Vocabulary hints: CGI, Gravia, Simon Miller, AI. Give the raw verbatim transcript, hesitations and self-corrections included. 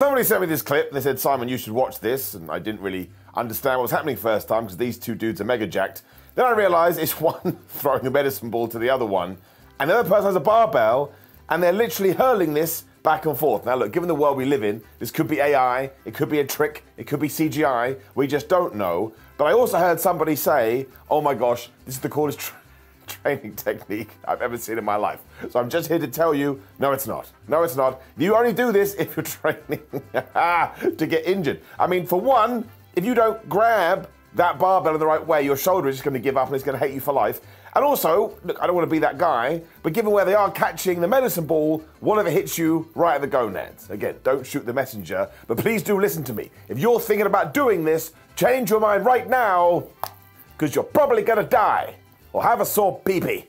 Somebody sent me this clip. They said, Simon, you should watch this. And I didn't really understand what was happening first time because these two dudes are mega jacked. Then I realized it's one throwing a medicine ball to the other one. And the other person has a barbell and they're literally hurling this back and forth. Now look, given the world we live in, this could be A I, it could be a trick, it could be C G I. We just don't know. But I also heard somebody say, oh my gosh, this is the coolest trick. Training technique I've ever seen in my life. So I'm just here to tell you, no, it's not. No, it's not. You only do this if you're training to get injured. I mean, for one, if you don't grab that barbell in the right way, your shoulder is just going to give up and it's going to hate you for life. And also, look, I don't want to be that guy, but given where they are catching the medicine ball, whatever hits you right at the gonads. Again, don't shoot the messenger, but please do listen to me. If you're thinking about doing this, change your mind right now, because you're probably going to die. Or have a sore pee-pee.